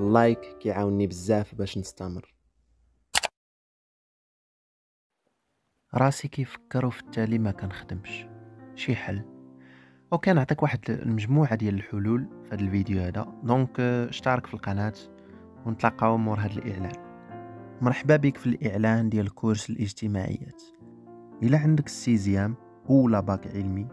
اللايك كيعاونني بزاف باش نستمر. راسي كيفكروا في التالي ما كنخدمش شي حل، وكنعطيك واحد المجموعه ديال الحلول في هذا الفيديو هذا. دونك اشترك في القناه ونتلاقاو مور هذا الاعلان. مرحبا بك في الاعلان ديال كورس الاجتماعيات. الا عندك السيزيام اولا باك علمي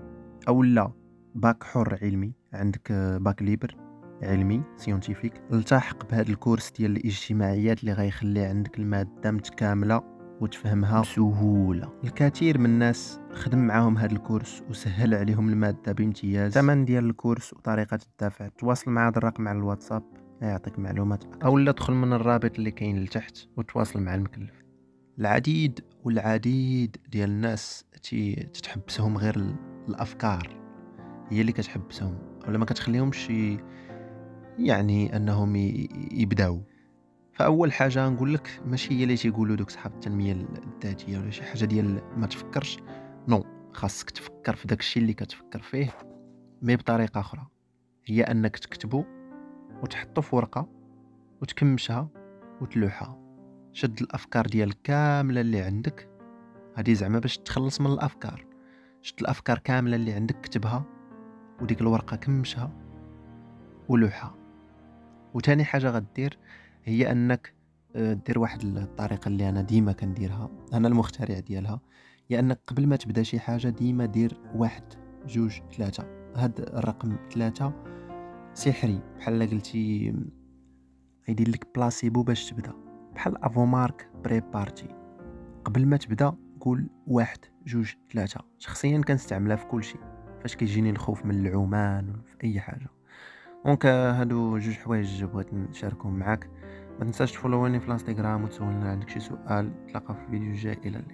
اولا باك حر علمي، عندك باك ليبر علمي سيونتيفيك، التحق بهذا الكورس ديال الاجتماعيات اللي غيخلي عندك الماده متكامله وتفهمها بسهوله. الكثير من الناس خدم معاهم هذا الكورس وسهل عليهم الماده بامتياز. الثمن ديال الكورس وطريقه الدفع تواصل مع هذا الرقم على الواتساب يعطيك معلومات اكثر، اولا ادخل من الرابط اللي كاين لتحت وتواصل مع المكلف. العديد ديال الناس تتحبسهم غير الافكار هي اللي كتحبسهم، ولا ما كتخليهمش يعني انهم يبداو. فاول حاجه نقول لك ماشي هي اللي تيقولوا دوك صحاب التنميه الذاتيه ولا شي حاجه ديال ما تفكرش، نو، خاصك تفكر في داكشي اللي كتفكر فيه مي بطريقه اخرى، هي انك تكتبه وتحطه في ورقه وتكمشها وتلوحها. شد الافكار ديالك كامله اللي عندك، هادي زعما باش تخلص من الافكار. شد الافكار كامله اللي عندك كتبها وديك الورقه كمشها ولوحها. وثاني حاجه غدير هي انك دير واحد الطريقه اللي انا ديما كنديرها، انا المخترع ديالها، هي انك قبل ما تبدا شي حاجه ديما دير 1 2 3. هاد الرقم 3 سحري، بحال قلتي غيدير لك بلاسيبو باش تبدا، بحال افومارك بري بارتي. قبل ما تبدا قول 1 2 3. شخصيا كنستعملها في كل شيء فاش كيجيني الخوف من العمان وفي اي حاجه. دونك هادو جوج حوايج بغيت نشاركهم معاك. ما تنساش تفولوني في الانستغرام وتسولني عندك شي سؤال. نتلاقاو في فيديو جاي. الى اللقاء.